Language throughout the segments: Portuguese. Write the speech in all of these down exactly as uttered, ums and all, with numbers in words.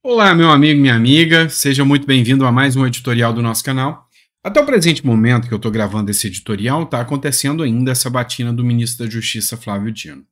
Olá, meu amigo, minha amiga, seja muito bem-vindo a mais um editorial do nosso canal. Até o presente momento que eu estou gravando esse editorial, está acontecendo ainda essa batina do ministro da Justiça, Flávio Dino.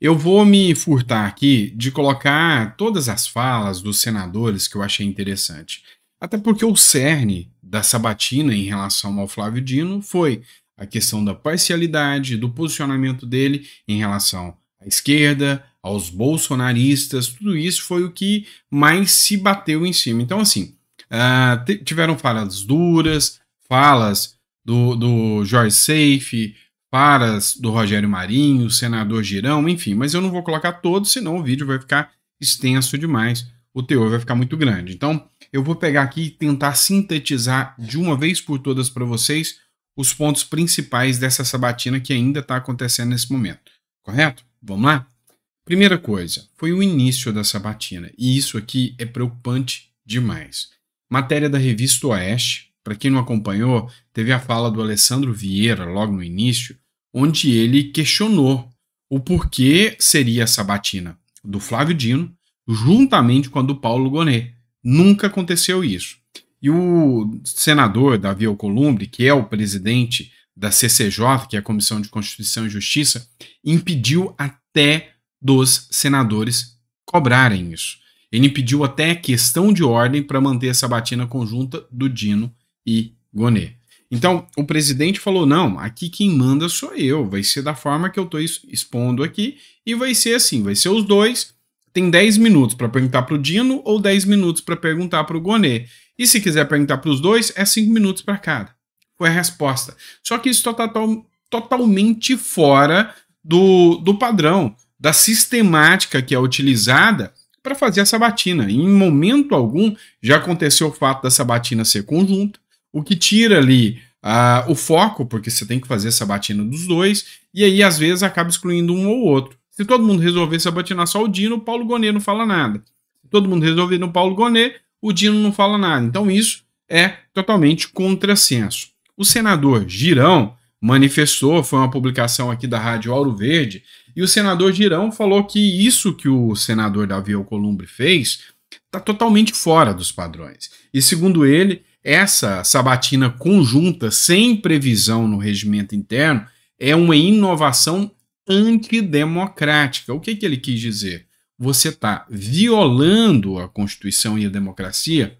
Eu vou me furtar aqui de colocar todas as falas dos senadores que eu achei interessante, até porque o cerne da sabatina em relação ao Flávio Dino foi a questão da parcialidade, do posicionamento dele em relação à esquerda, aos bolsonaristas, tudo isso foi o que mais se bateu em cima. Então, assim, uh, tiveram falas duras, falas do, do Jorge Seife, falas do Rogério Marinho, senador Girão, enfim, mas eu não vou colocar todos, senão o vídeo vai ficar extenso demais, o teor vai ficar muito grande. Então, eu vou pegar aqui e tentar sintetizar de uma vez por todas para vocês os pontos principais dessa sabatina que ainda está acontecendo nesse momento, correto? Vamos lá? Primeira coisa, foi o início da sabatina, e isso aqui é preocupante demais. Matéria da revista Oeste, para quem não acompanhou, teve a fala do Alessandro Vieira logo no início, onde ele questionou o porquê seria a sabatina do Flávio Dino, juntamente com a do Paulo Gonet. Nunca aconteceu isso. E o senador Davi Alcolumbre, que é o presidente da C C J, que é a Comissão de Constituição e Justiça, impediu até dos senadores cobrarem isso. Ele pediu até questão de ordem para manter essa sabatina conjunta do Dino e Gonet. Então, o presidente falou, não, aqui quem manda sou eu, vai ser da forma que eu estou expondo aqui, e vai ser assim, vai ser os dois, tem dez minutos para perguntar para o Dino ou dez minutos para perguntar para o Gonet. E se quiser perguntar para os dois, é cinco minutos para cada. Foi a resposta. Só que isso está total, totalmente fora do, do padrão, da sistemática que é utilizada para fazer a sabatina. Em momento algum já aconteceu o fato da sabatina ser conjunta, o que tira ali uh, o foco, porque você tem que fazer a sabatina dos dois, e aí às vezes acaba excluindo um ou outro. Se todo mundo resolver sabatinar só o Dino, o Paulo Gonet não fala nada. Se todo mundo resolver no Paulo Gonet, o Dino não fala nada. Então isso é totalmente contrassenso. O senador Girão manifestou, foi uma publicação aqui da Rádio Ouro Verde, e o senador Girão falou que isso que o senador Davi Alcolumbre fez está totalmente fora dos padrões. E segundo ele, essa sabatina conjunta, sem previsão no regimento interno, é uma inovação antidemocrática. O que que ele quis dizer? Você está violando a Constituição e a democracia,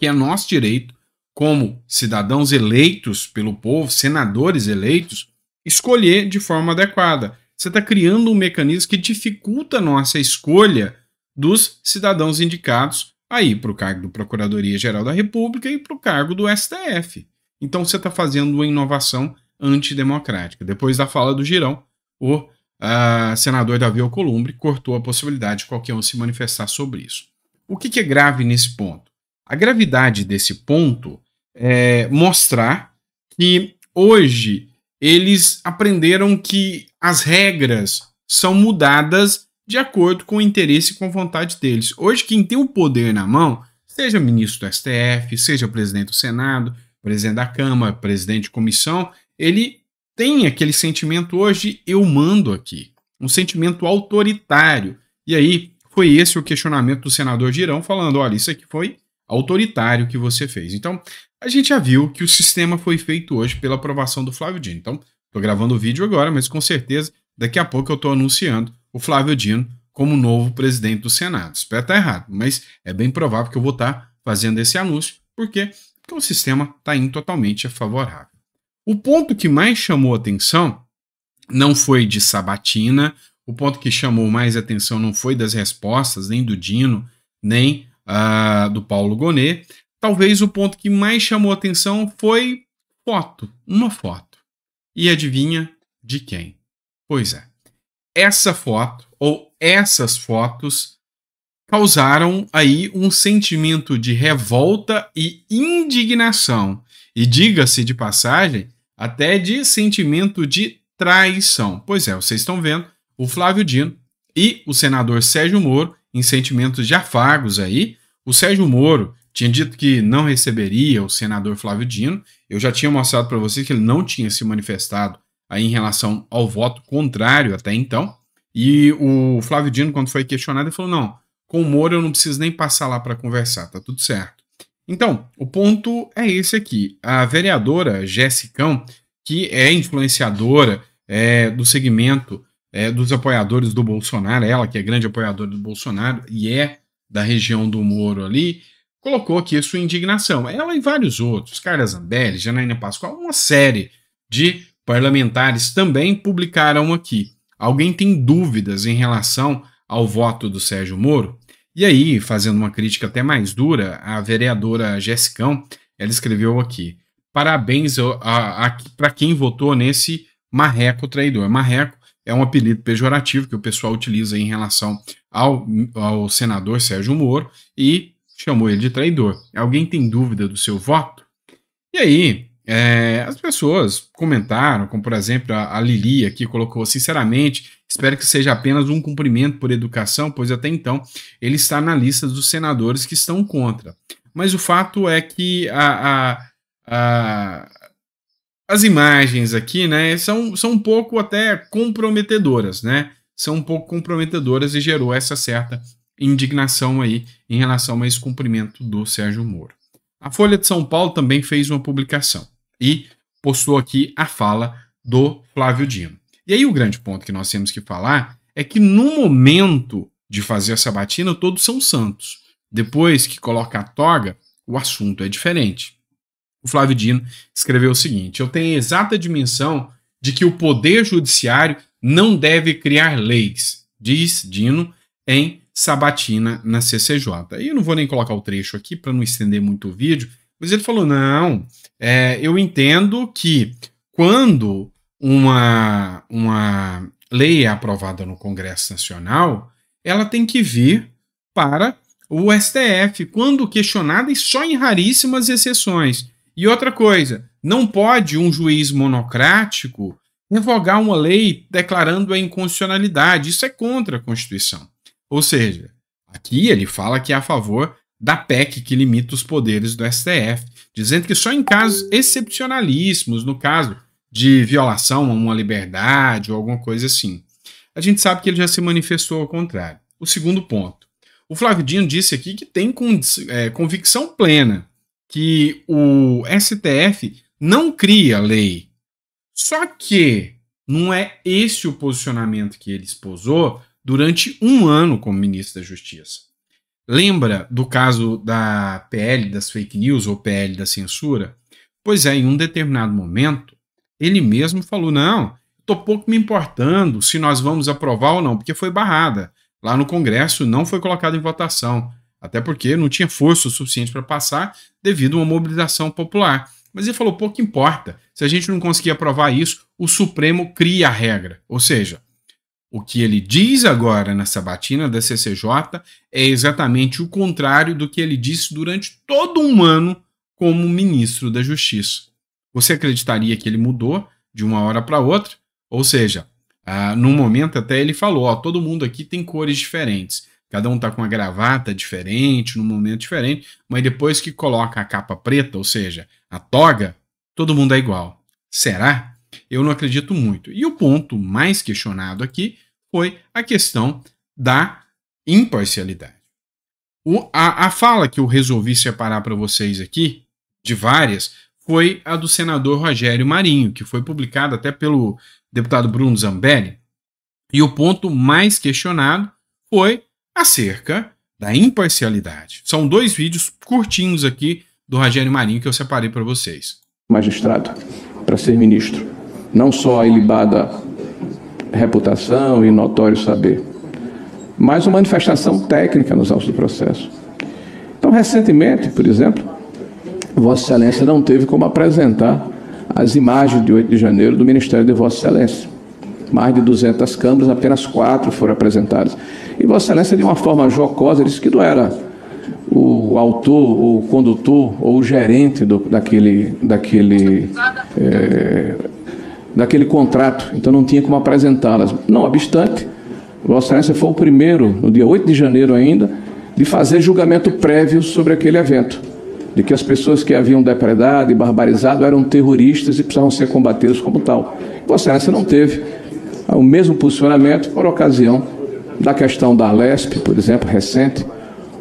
que é nosso direito, como cidadãos eleitos pelo povo, senadores eleitos, escolher de forma adequada. Você está criando um mecanismo que dificulta a nossa escolha dos cidadãos indicados aí para o cargo do Procuradoria-Geral da República e para o cargo do S T F. Então você está fazendo uma inovação antidemocrática. Depois da fala do Girão, o uh, senador Davi Alcolumbre cortou a possibilidade de qualquer um se manifestar sobre isso. O que que é grave nesse ponto? A gravidade desse ponto é mostrar que hoje eles aprenderam que as regras são mudadas de acordo com o interesse e com a vontade deles. Hoje, quem tem o poder na mão, seja ministro do S T F, seja presidente do Senado, presidente da Câmara, presidente de comissão, ele tem aquele sentimento hoje, eu mando aqui, um sentimento autoritário. E aí foi esse o questionamento do senador Girão, falando, olha, isso aqui foi autoritário que você fez. Então, a gente já viu que o sistema foi feito hoje pela aprovação do Flávio Dino. Então, estou gravando o vídeo agora, mas com certeza daqui a pouco eu estou anunciando o Flávio Dino como novo presidente do Senado. Espero estar errado, mas é bem provável que eu vou estar fazendo esse anúncio, porque, porque o sistema está indo totalmente favorável. O ponto que mais chamou atenção não foi de sabatina, o ponto que chamou mais atenção não foi das respostas, nem do Dino, nem Uh, do Paulo Gonet. Talvez o ponto que mais chamou atenção foi foto, uma foto. E adivinha de quem? Pois é, essa foto, ou essas fotos, causaram aí um sentimento de revolta e indignação, e diga-se de passagem, até de sentimento de traição. Pois é, vocês estão vendo o Flávio Dino e o senador Sérgio Moro em sentimentos de afagos aí. O Sérgio Moro tinha dito que não receberia o senador Flávio Dino. Eu já tinha mostrado para vocês que ele não tinha se manifestado aí em relação ao voto contrário até então. E o Flávio Dino, quando foi questionado, ele falou, não, Com o Moro eu não preciso nem passar lá para conversar, tá tudo certo. Então, o ponto é esse aqui. A vereadora Jessicão, que é influenciadora é, do segmento é, dos apoiadores do Bolsonaro, ela que é grande apoiadora do Bolsonaro e é da região do Moro ali, colocou aqui sua indignação. Ela e vários outros, Carla Zambelli, Janaína Pascoal, uma série de parlamentares também publicaram aqui. Alguém tem dúvidas em relação ao voto do Sérgio Moro? E aí, fazendo uma crítica até mais dura, a vereadora Jessicão, ela escreveu aqui: parabéns para quem votou nesse marreco traidor. Marreco é um apelido pejorativo que o pessoal utiliza em relação ao, ao senador Sérgio Moro e chamou ele de traidor. Alguém tem dúvida do seu voto? E aí, é, as pessoas comentaram, como por exemplo a, a Lili aqui colocou: sinceramente, espero que seja apenas um cumprimento por educação, pois até então ele está na lista dos senadores que estão contra. Mas o fato é que a, a, a, as imagens aqui, né, são, são um pouco até comprometedoras, né? São um pouco comprometedoras e gerou essa certa indignação aí em relação a esse cumprimento do Sérgio Moro. A Folha de São Paulo também fez uma publicação e postou aqui a fala do Flávio Dino. E aí o grande ponto que nós temos que falar é que no momento de fazer a sabatina todos são santos. Depois que coloca a toga, o assunto é diferente. O Flávio Dino escreveu o seguinte: eu tenho a exata dimensão de que o poder judiciário não deve criar leis, diz Dino em sabatina na C C J. E eu não vou nem colocar o trecho aqui para não estender muito o vídeo, mas ele falou: não, é, eu entendo que quando Uma, uma lei é aprovada no Congresso Nacional, ela tem que vir para o S T F, quando questionada e só em raríssimas exceções. E outra coisa, não pode um juiz monocrático revogar uma lei declarando a inconstitucionalidade. Isso é contra a Constituição. Ou seja, aqui ele fala que é a favor da P E C, que limita os poderes do S T F, dizendo que só em casos excepcionalíssimos, no caso de violação a uma liberdade ou alguma coisa assim. A gente sabe que ele já se manifestou ao contrário. O segundo ponto. O Flávio Dino disse aqui que tem convicção plena que o S T F não cria lei. Só que não é esse o posicionamento que ele esposou durante um ano como ministro da Justiça. Lembra do caso da P L das fake news ou P L da censura? Pois é, em um determinado momento, ele mesmo falou: não, estou pouco me importando se nós vamos aprovar ou não, porque foi barrada. Lá no Congresso não foi colocado em votação, até porque não tinha força suficiente para passar devido a uma mobilização popular. Mas ele falou: pouco importa, se a gente não conseguir aprovar isso, o Supremo cria a regra. Ou seja, o que ele diz agora na sabatina da C C J é exatamente o contrário do que ele disse durante todo um ano como ministro da Justiça. Você acreditaria que ele mudou de uma hora para outra? Ou seja, ah, num momento até ele falou: ó, todo mundo aqui tem cores diferentes, cada um está com uma gravata diferente, num momento diferente, mas depois que coloca a capa preta, ou seja, a toga, todo mundo é igual. Será? Eu não acredito muito. E o ponto mais questionado aqui foi a questão da imparcialidade. O, a, a fala que eu resolvi separar para vocês aqui, de várias, foi a do senador Rogério Marinho, que foi publicada até pelo deputado Bruno Zambelli. E o ponto mais questionado foi acerca da imparcialidade. São dois vídeos curtinhos aqui do Rogério Marinho que eu separei para vocês. Magistrado, para ser ministro, não só a ilibada reputação e notório saber, mas uma manifestação técnica nos autos do processo. Então, recentemente, por exemplo, Vossa Excelência não teve como apresentar as imagens de oito de janeiro do Ministério de Vossa Excelência. Mais de duzentas câmaras, apenas quatro foram apresentadas. E Vossa Excelência, de uma forma jocosa, disse que não era o autor, o condutor ou o gerente do, daquele, daquele, é, daquele contrato. Então não tinha como apresentá-las. Não obstante, Vossa Excelência foi o primeiro, no dia oito de janeiro ainda, de fazer julgamento prévio sobre aquele evento, de que as pessoas que haviam depredado e barbarizado eram terroristas e precisavam ser combatidos como tal. Vossa Excelência não teve o mesmo posicionamento por ocasião da questão da Lesp, por exemplo, recente,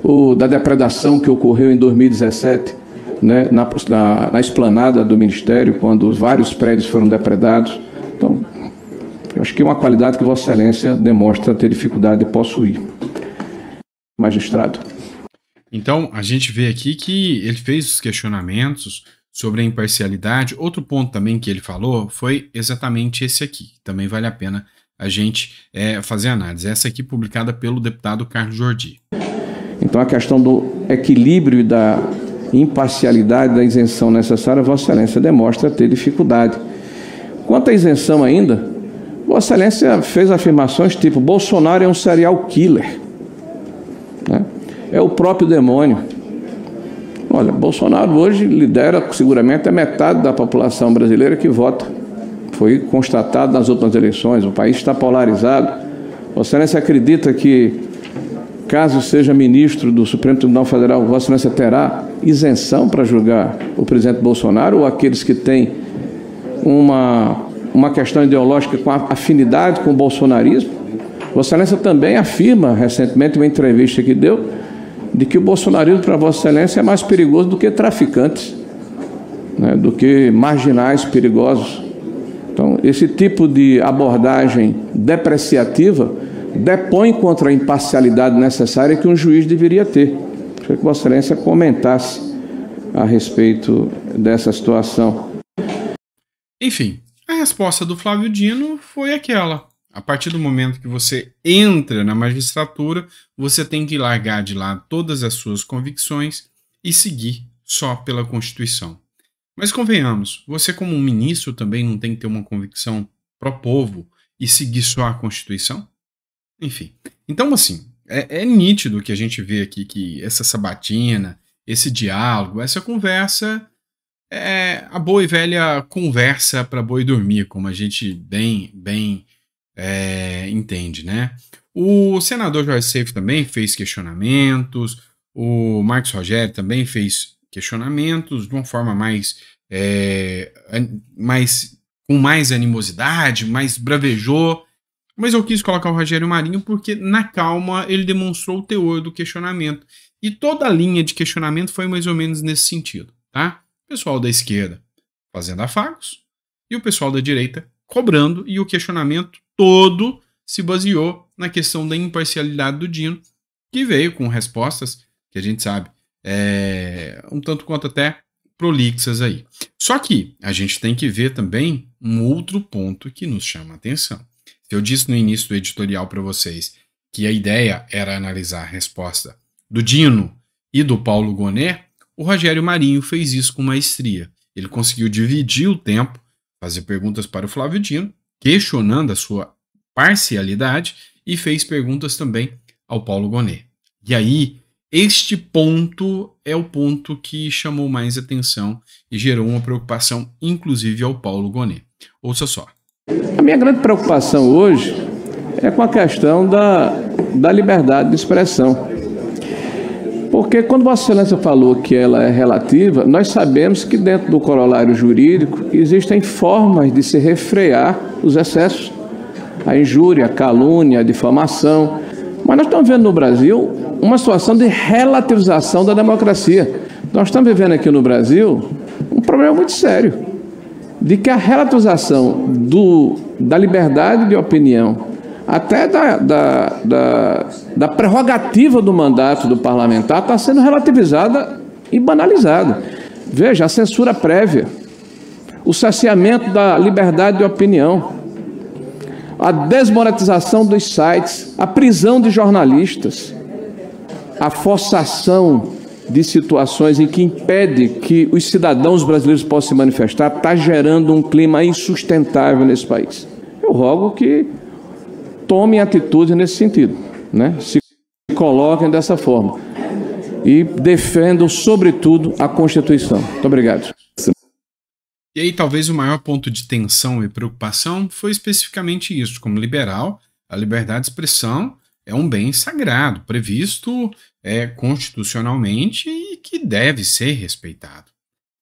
ou da depredação que ocorreu em dois mil e dezessete, né, na, na, na esplanada do Ministério, quando vários prédios foram depredados. Então, eu acho que é uma qualidade que Vossa Excelência demonstra ter dificuldade de possuir. Magistrado. Então, a gente vê aqui que ele fez os questionamentos sobre a imparcialidade. Outro ponto também que ele falou foi exatamente esse aqui. Também vale a pena a gente é, fazer análise. Essa aqui publicada pelo deputado Carlos Jordi. Então, a questão do equilíbrio e da imparcialidade da isenção necessária, Vossa Excelência demonstra ter dificuldade. Quanto à isenção ainda, Vossa Excelência fez afirmações tipo Bolsonaro é um serial killer, né? É o próprio demônio. Olha, Bolsonaro hoje lidera seguramente a metade da população brasileira que vota. Foi constatado nas últimas eleições, o país está polarizado. Vossa Excelência acredita que, caso seja ministro do Supremo Tribunal Federal, Vossa Excelência terá isenção para julgar o presidente Bolsonaro ou aqueles que têm uma, uma questão ideológica com afinidade com o bolsonarismo? Vossa Excelência também afirma, recentemente, em uma entrevista que deu, de que o bolsonarismo para Vossa Excelência é mais perigoso do que traficantes, né, do que marginais perigosos. Então, esse tipo de abordagem depreciativa depõe contra a imparcialidade necessária que um juiz deveria ter. Gostaria que Vossa Excelência comentasse a respeito dessa situação. Enfim, a resposta do Flávio Dino foi aquela. A partir do momento que você entra na magistratura, você tem que largar de lado todas as suas convicções e seguir só pela Constituição. Mas convenhamos, você como ministro também não tem que ter uma convicção pró-povo e seguir só a Constituição? Enfim, então assim, é, é nítido que a gente vê aqui que essa sabatina, esse diálogo, essa conversa, é a boa e velha conversa para boi dormir, como a gente bem, bem é, entende, né? O senador Jorge Seife também fez questionamentos, o Marcos Rogério também fez questionamentos de uma forma mais, é, mais com mais animosidade, mais bravejou. Mas eu quis colocar o Rogério Marinho porque, na calma, ele demonstrou o teor do questionamento. E toda a linha de questionamento foi mais ou menos nesse sentido, tá? O pessoal da esquerda fazendo afagos e o pessoal da direita cobrando. E o questionamento todo se baseou na questão da imparcialidade do Dino, que veio com respostas que a gente sabe é, um tanto quanto até prolixas aí. Só que a gente tem que ver também um outro ponto que nos chama a atenção. Eu disse no início do editorial para vocês que a ideia era analisar a resposta do Dino e do Paulo Gonet. O Rogério Marinho fez isso com maestria. Ele conseguiu dividir o tempo, fazer perguntas para o Flávio Dino, questionando a sua parcialidade, e fez perguntas também ao Paulo Gonet. E aí, este ponto é o ponto que chamou mais atenção e gerou uma preocupação, inclusive, ao Paulo Gonet. Ouça só. A minha grande preocupação hoje é com a questão da, da liberdade de expressão. Porque quando Vossa Excelência falou que ela é relativa, nós sabemos que dentro do corolário jurídico existem formas de se refrear os excessos, a injúria, a calúnia, a difamação. Mas nós estamos vendo no Brasil uma situação de relativização da democracia. Nós estamos vivendo aqui no Brasil um problema muito sério, de que a relativização do, da liberdade de opinião, até da, da, da, da prerrogativa do mandato do parlamentar, está sendo relativizada e banalizada. Veja, a censura prévia, o cerceamento da liberdade de opinião, a desmonetização dos sites, a prisão de jornalistas, a forçação de situações em que impede que os cidadãos brasileiros possam se manifestar, está gerando um clima insustentável nesse país. Eu rogo que tomem atitude nesse sentido, né? Se coloquem dessa forma e defendam, sobretudo, a Constituição. Muito obrigado. E aí, talvez o maior ponto de tensão e preocupação foi especificamente isso. Como liberal, a liberdade de expressão é um bem sagrado, previsto é, constitucionalmente e que deve ser respeitado.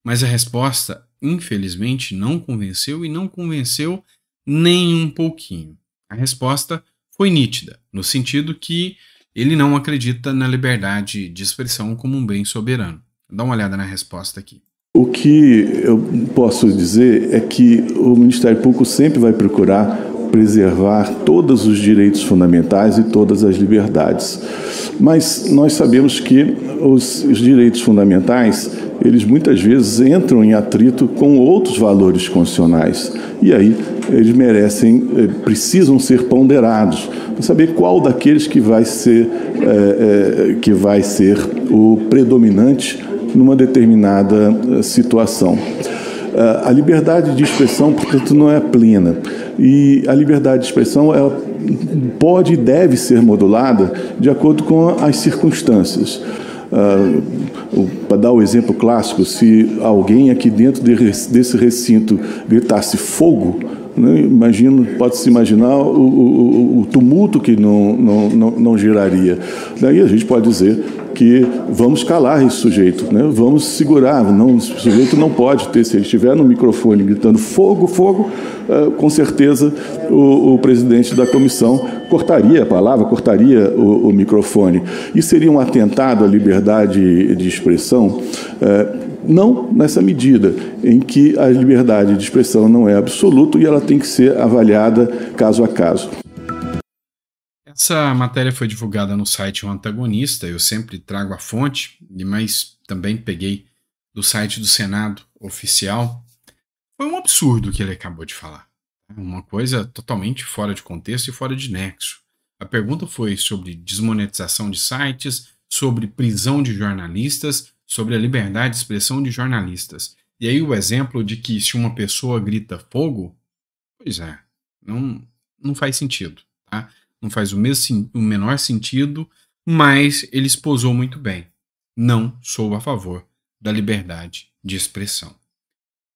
Mas a resposta, infelizmente, não convenceu e não convenceu nem um pouquinho. A resposta foi nítida, no sentido que ele não acredita na liberdade de expressão como um bem soberano. Dá uma olhada na resposta aqui. O que eu posso dizer é que o Ministério Público sempre vai procurar preservar todos os direitos fundamentais e todas as liberdades. Mas nós sabemos que os, os direitos fundamentais, eles muitas vezes entram em atrito com outros valores constitucionais. E aí eles merecem, precisam ser ponderados para saber qual daqueles que vai ser, é, é, que vai ser o predominante numa determinada situação. A liberdade de expressão, portanto, não é plena. E a liberdade de expressão ela pode e deve ser modulada de acordo com as circunstâncias. Uh, para dar o exemplo clássico, se alguém aqui dentro de, desse recinto gritasse fogo, né, imagino, pode-se imaginar o, o, o tumulto que não, não, não, não geraria. Daí a gente pode dizer que vamos calar esse sujeito, né? Vamos segurar, não, o sujeito não pode ter, se ele estiver no microfone gritando fogo, fogo, uh, com certeza o, o presidente da comissão cortaria a palavra, cortaria o, o microfone. E seria um atentado à liberdade de expressão? Uh, Não nessa medida em que a liberdade de expressão não é absoluta e ela tem que ser avaliada caso a caso. Essa matéria foi divulgada no site O Antagonista, eu sempre trago a fonte, mas também peguei do site do Senado oficial. Foi um absurdo o que ele acabou de falar. Uma coisa totalmente fora de contexto e fora de nexo. A pergunta foi sobre desmonetização de sites, sobre prisão de jornalistas, sobre a liberdade de expressão de jornalistas. E aí o exemplo de que se uma pessoa grita fogo, pois é, não, não faz sentido. Tá? Não faz o, mesmo, o menor sentido, mas ele esposou muito bem. Não sou a favor da liberdade de expressão.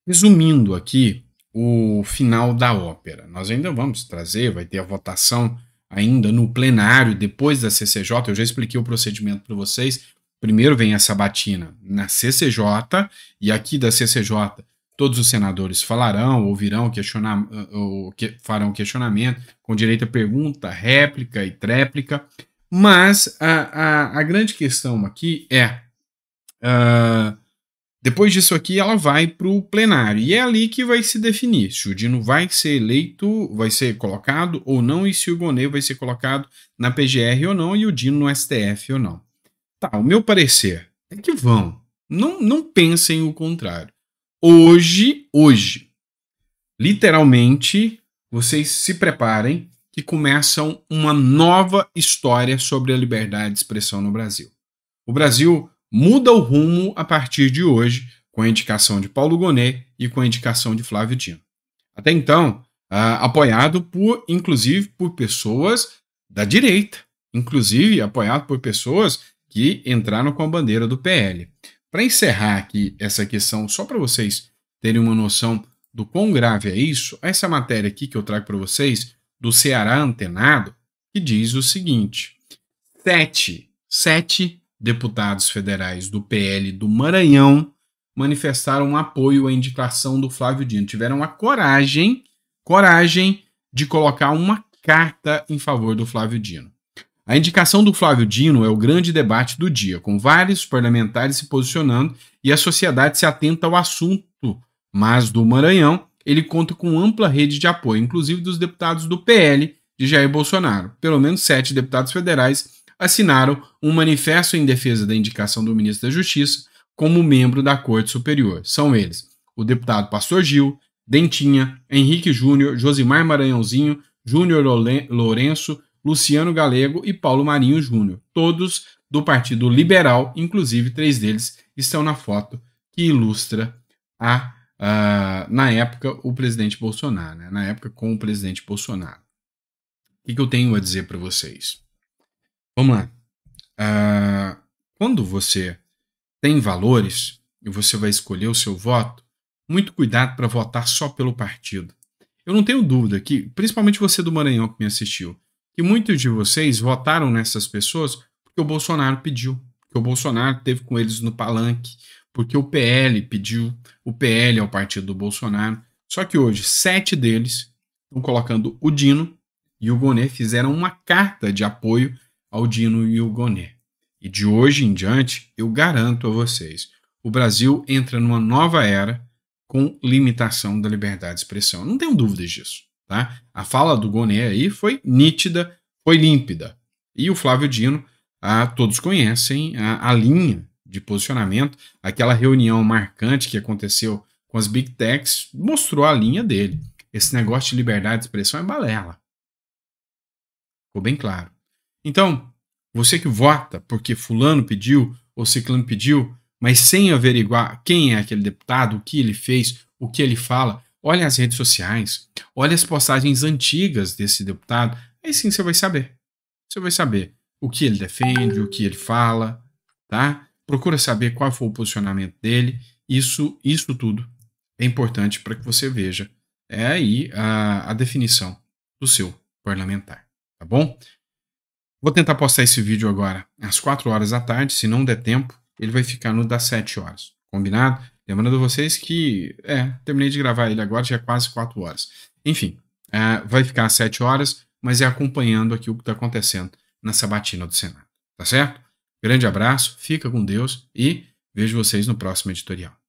Resumindo aqui o final da ópera. Nós ainda vamos trazer, vai ter a votação ainda no plenário, depois da C C J, eu já expliquei o procedimento para vocês. Primeiro vem a sabatina na C C J, e aqui da C C J todos os senadores falarão, ouvirão, questionar, ou que, farão questionamento, com direito a pergunta, réplica e tréplica. Mas a, a, a grande questão aqui é, uh, depois disso aqui ela vai para o plenário, e é ali que vai se definir se o Dino vai ser eleito, vai ser colocado ou não, e se o Gonet vai ser colocado na P G R ou não, e o Dino no S T F ou não. Tá, o meu parecer é que vão. Não, não pensem o contrário. Hoje, hoje, literalmente, vocês se preparem que começam uma nova história sobre a liberdade de expressão no Brasil. O Brasil muda o rumo a partir de hoje, com a indicação de Paulo Gonet e com a indicação de Flávio Dino. Até então, uh, apoiado por, inclusive, por pessoas da direita. Inclusive, apoiado por pessoas que entraram com a bandeira do P L. Para encerrar aqui essa questão, só para vocês terem uma noção do quão grave é isso, essa matéria aqui que eu trago para vocês, do Ceará Antenado, que diz o seguinte: sete, sete deputados federais do P L do Maranhão manifestaram um apoio à indicação do Flávio Dino, tiveram a coragem, coragem de colocar uma carta em favor do Flávio Dino. A indicação do Flávio Dino é o grande debate do dia, com vários parlamentares se posicionando e a sociedade se atenta ao assunto, mas do Maranhão ele conta com ampla rede de apoio, inclusive dos deputados do P L de Jair Bolsonaro. Pelo menos sete deputados federais assinaram um manifesto em defesa da indicação do ministro da Justiça como membro da Corte Superior. São eles o deputado Pastor Gil, Dentinha, Henrique Júnior, Josimar Maranhãozinho, Júnior Lourenço, Luciano Galego e Paulo Marinho Júnior, todos do Partido Liberal, inclusive três deles estão na foto que ilustra, a, uh, na época, o presidente Bolsonaro, né? Na época com o presidente Bolsonaro. O que, que eu tenho a dizer para vocês? Vamos lá. Uh, quando você tem valores e você vai escolher o seu voto, muito cuidado para votar só pelo partido. Eu não tenho dúvida que, principalmente você do Maranhão que me assistiu, que muitos de vocês votaram nessas pessoas porque o Bolsonaro pediu, porque o Bolsonaro teve com eles no palanque, porque o P L pediu, o P L é o partido do Bolsonaro. Só que hoje, sete deles estão colocando o Dino e o Gonet fizeram uma carta de apoio ao Dino e o Gonet. E de hoje em diante, eu garanto a vocês, o Brasil entra numa nova era com limitação da liberdade de expressão. Não tenho dúvidas disso, tá? A fala do Gonet aí foi nítida, foi límpida. E o Flávio Dino, ah, todos conhecem a, a linha de posicionamento. Aquela reunião marcante que aconteceu com as Big Techs mostrou a linha dele. Esse negócio de liberdade de expressão é balela. Ficou bem claro. Então, você que vota porque fulano pediu ou ciclano pediu, mas sem averiguar quem é aquele deputado, o que ele fez, o que ele fala, olha as redes sociais, olha as postagens antigas desse deputado, aí sim você vai saber. Você vai saber o que ele defende, o que ele fala, tá? Procura saber qual foi o posicionamento dele. Isso, isso tudo é importante para que você veja é aí a, a definição do seu parlamentar, tá bom? Vou tentar postar esse vídeo agora às quatro horas da tarde, se não der tempo, ele vai ficar no das sete horas, combinado? Lembrando a vocês que, é, terminei de gravar ele agora, já é quase quatro horas. Enfim, uh, vai ficar às sete horas, mas é acompanhando aqui o que está acontecendo na sabatina do Senado, tá certo? Grande abraço, fica com Deus e vejo vocês no próximo editorial.